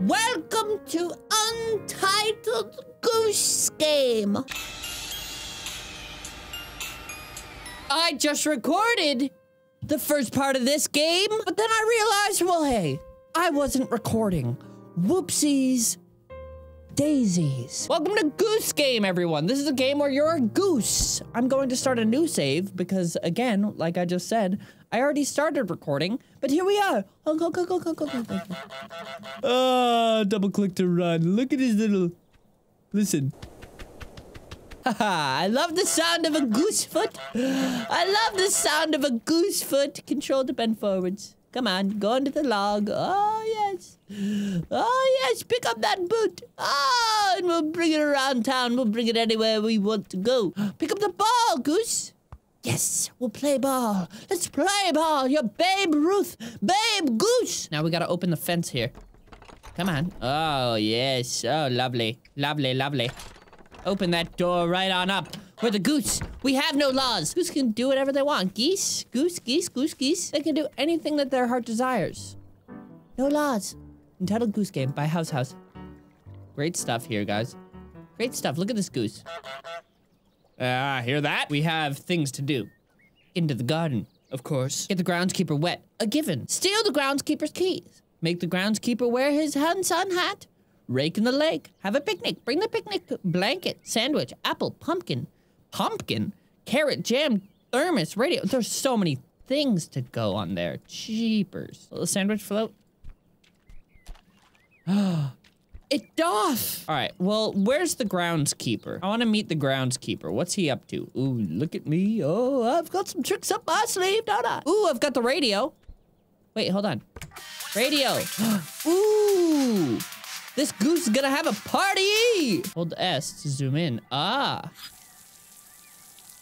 Welcome to Untitled Goose Game. I just recorded the first part of this game, but then I realized, well, hey, I wasn't recording. Whoopsies, daisies. Welcome to Goose Game, everyone. This is a game where you're a goose. I'm going to start a new save because, again, like I just said, I already started recording, but here we are. Oh, go. Double click to run. Look at his little... Listen. Haha, I love the sound of a goose foot. I love the sound of a goose foot. Control to bend forwards. Come on, go under the log. Oh, yes. Oh, yes, pick up that boot. Oh, and we'll bring it around town. We'll bring it anywhere we want to go. Pick up the ball, goose. Yes, we'll play ball. Let's play ball. You're Babe Ruth. Babe Goose. Now we gotta open the fence here. Come on. Oh, yes. Oh, lovely. Lovely, lovely. Open that door right on up. We're the goose. We have no laws. Goose can do whatever they want. Geese, goose, geese, goose, geese. They can do anything that their heart desires. No laws. Untitled Goose Game by House House. Great stuff here, guys. Great stuff. Look at this goose. Hear that? We have things to do. Into the garden, of course. Get the groundskeeper wet, a given. Steal the groundskeeper's keys. Make the groundskeeper wear his sun hat. Rake in the lake. Have a picnic. Bring the picnic blanket, sandwich, apple, pumpkin, carrot, jam, thermos, radio. There's so many things to go on there. Jeepers. A little sandwich float. It doth. All right, well, where's the groundskeeper? I want to meet the groundskeeper. What's he up to? Ooh, look at me. Oh, I've got some tricks up my sleeve, don't I? Ooh, I've got the radio. Wait, hold on. Radio. Ooh, this goose is gonna have a party. Hold S to zoom in. Ah.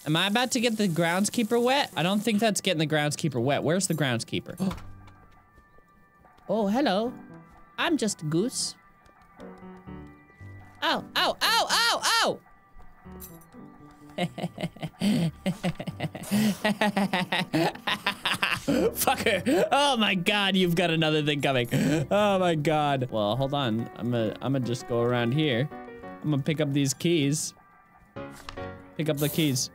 Am I about to get the groundskeeper wet? I don't think that's getting the groundskeeper wet. Where's the groundskeeper? Oh, hello. I'm just a goose. Ow, ow, ow, ow, ow! Fucker! Oh my god, you've got another thing coming. Oh my god. Well, hold on. I'm gonna just go around here. I'm gonna pick up these keys. Pick up the keys.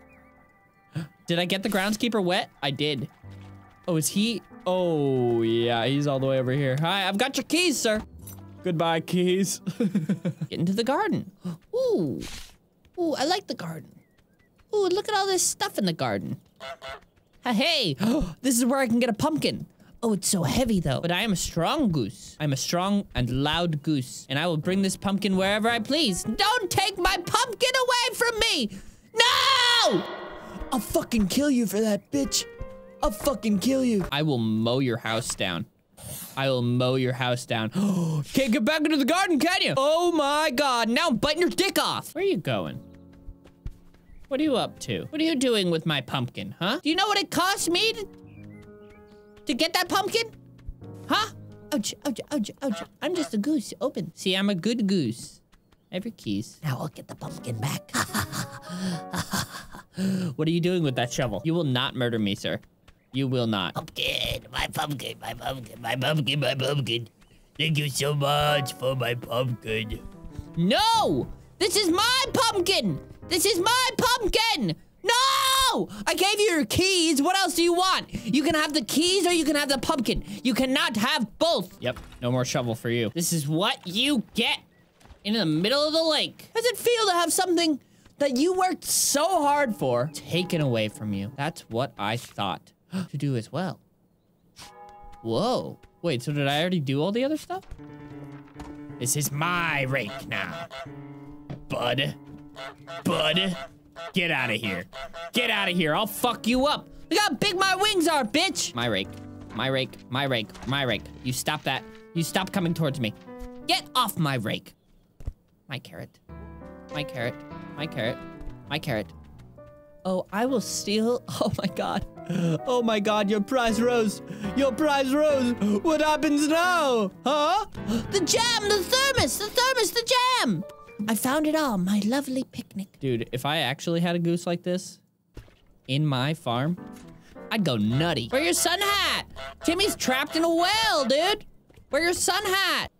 Did I get the groundskeeper wet? I did. Oh, is he? Oh, yeah, he's all the way over here. Hi, I've got your keys, sir. Goodbye, keys. Get into the garden. Ooh. Ooh, I like the garden. Ooh, look at all this stuff in the garden. Hey, this is where I can get a pumpkin. Oh, it's so heavy, though. But I am a strong goose. I'm a strong and loud goose. And I will bring this pumpkin wherever I please. Don't take my pumpkin away from me! No! I'll fucking kill you for that, bitch. I'll fucking kill you. I will mow your house down. I will mow your house down. Can't get back into the garden, can you? Oh my god, now I'm biting your dick off. Where are you going? What are you up to? What are you doing with my pumpkin, huh? Do you know what it cost me to get that pumpkin? Huh? Ouch, ouch, ouch, ouch. I'm just a goose, open. See, I'm a good goose. I have your keys. Now I'll get the pumpkin back. What are you doing with that shovel? You will not murder me, sir. You will not. Pumpkin, my pumpkin, my pumpkin, my pumpkin, my pumpkin. Thank you so much for my pumpkin. No! This is my pumpkin! This is my pumpkin! No! I gave you your keys. What else do you want? You can have the keys or you can have the pumpkin. You cannot have both. Yep, no more shovel for you. This is what you get in the middle of the lake. How does it feel to have something that you worked so hard for taken away from you? That's what I thought. To do as well. Whoa. Wait, so did I already do all the other stuff? This is my rake now. Bud. Bud. Get out of here. Get out of here. I'll fuck you up. Look how big my wings are, bitch. My rake. My rake. My rake. My rake. You stop that. You stop coming towards me. Get off my rake. My carrot. My carrot. My carrot. My carrot. Oh, I will steal. Oh my god. Oh my god, your prize rose. Your prize rose. What happens now? Huh? The jam, the thermos, the thermos, the jam. I found it all, my lovely picnic. Dude, if I actually had a goose like this in my farm, I'd go nutty. Wear your sun hat. Timmy's trapped in a well, dude. Wear your sun hat.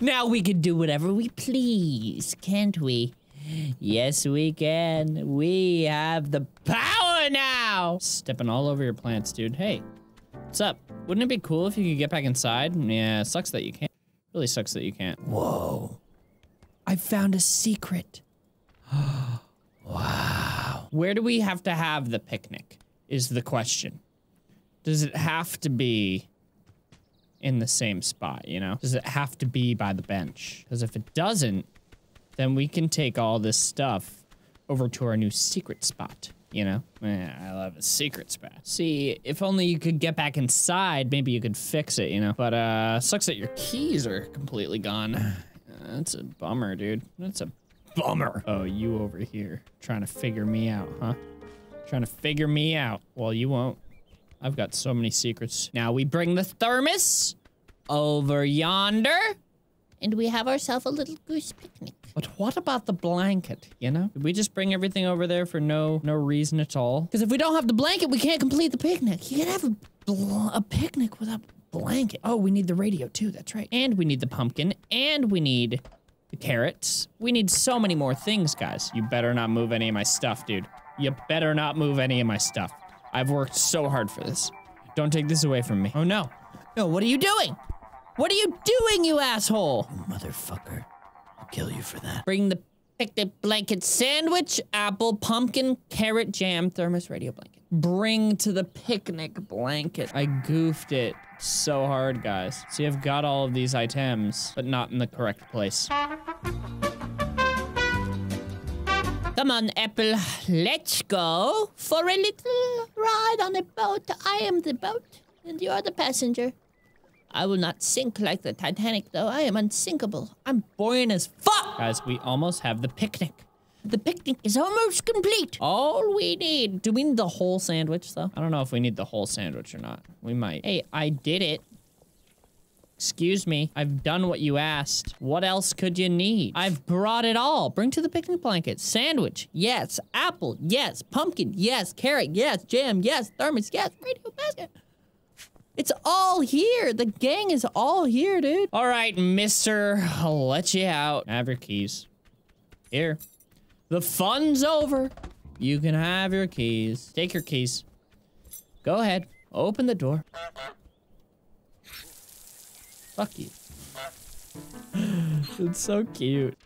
Now we can do whatever we please, can't we? Yes, we can. We have the power now! Stepping all over your plants, dude. Hey, what's up? Wouldn't it be cool if you could get back inside? Yeah, sucks that you can't. Really sucks that you can't. Whoa. I found a secret. Wow. Where do we have to have the picnic is the question. Does it have to be in the same spot, you know? Does it have to be by the bench? Because if it doesn't, then we can take all this stuff over to our new secret spot, you know? Man, I love a secret spot. See, if only you could get back inside, maybe you could fix it, you know? But, sucks that your keys are completely gone. That's a bummer, dude. That's a bummer. Oh, you over here trying to figure me out, huh? Trying to figure me out. Well, you won't. I've got so many secrets. Now we bring the thermos over yonder. And we have ourselves a little goose picnic. But what about the blanket, you know? Did we just bring everything over there for no reason at all? Because if we don't have the blanket, we can't complete the picnic. You can't have a picnic without a blanket. Oh, we need the radio too, that's right. And we need the pumpkin, and we need the carrots. We need so many more things, guys. You better not move any of my stuff, dude. You better not move any of my stuff. I've worked so hard for this. Don't take this away from me. Oh, no. No, what are you doing? What are you doing, you asshole? Motherfucker. I'll kill you for that. Bring the picnic blanket sandwich, apple, pumpkin, carrot, jam, thermos, radio blanket. Bring to the picnic blanket. I goofed it so hard, guys. See, I've got all of these items, but not in the correct place. Come on, Apple, let's go for a little ride on a boat. I am the boat, and you are the passenger. I will not sink like the Titanic, though. I am unsinkable. I'm buoyant as fuck! Guys, we almost have the picnic. The picnic is almost complete. All we need. Do we need the whole sandwich, though? I don't know if we need the whole sandwich or not. We might. Hey, I did it. Excuse me, I've done what you asked. What else could you need? I've brought it all. Bring to the picnic blanket. Sandwich, yes. Apple, yes. Pumpkin, yes. Carrot, yes. Jam, yes. Thermos, yes. Radio basket. It's all here. The gang is all here, dude. All right, mister, I'll let you out. Have your keys. Here. The fun's over. You can have your keys. Take your keys. Go ahead. Open the door. Fuck you. It's so cute.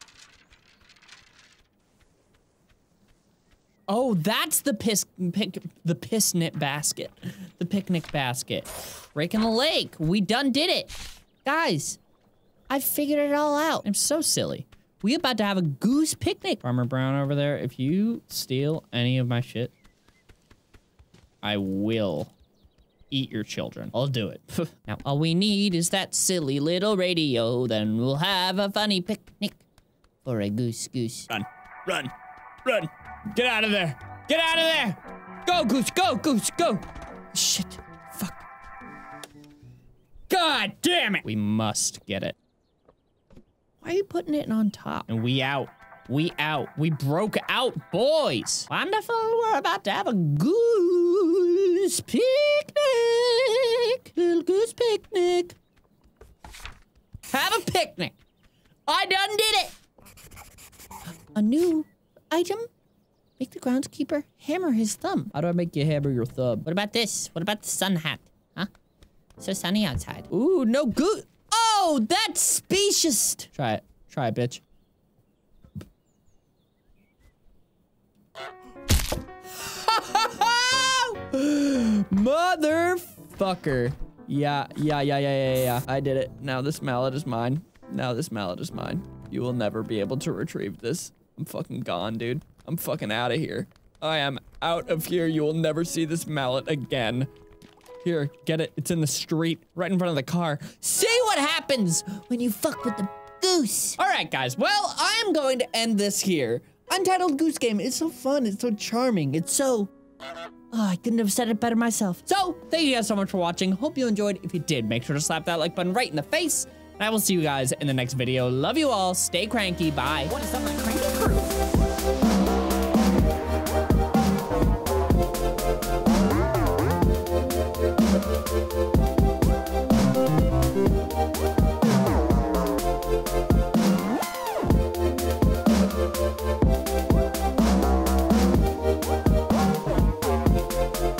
Oh, that's the picnic basket. The picnic basket. Rake in the lake. We done did it. Guys, I figured it all out. I'm so silly. We about to have a goose picnic. Farmer Brown over there, if you steal any of my shit, I will eat your children. I'll do it. Now, all we need is that silly little radio, then we'll have a funny picnic for a goose goose. Run, run, run. Get out of there. Get out of there. Go, goose, go, goose, go. Shit, fuck. God damn it. We must get it. Why are you putting it on top? And we out. We out. We broke out, boys. Wonderful. We're about to have a goose picnic. Little goose picnic. Have a picnic. I done did it. A new item. Make the groundskeeper hammer his thumb. How do I make you hammer your thumb? What about this? What about the sun hat? Huh? It's so sunny outside. Ooh, no goose. Oh, that's specious. Try it. Try it, bitch. Motherfucker. Yeah. I did it. Now this mallet is mine. You will never be able to retrieve this. I'm fucking gone, dude. I'm fucking out of here. I am out of here. You will never see this mallet again. Here, get it. It's in the street, right in front of the car. See what happens when you fuck with the goose. All right, guys. Well, I am going to end this here. Untitled Goose Game is so fun. It's so charming. It's so... Oh, I couldn't have said it better myself. So, thank you guys so much for watching. Hope you enjoyed. If you did, make sure to slap that like button right in the face. And I will see you guys in the next video. Love you all. Stay cranky. Bye. What is up, my cranky crew?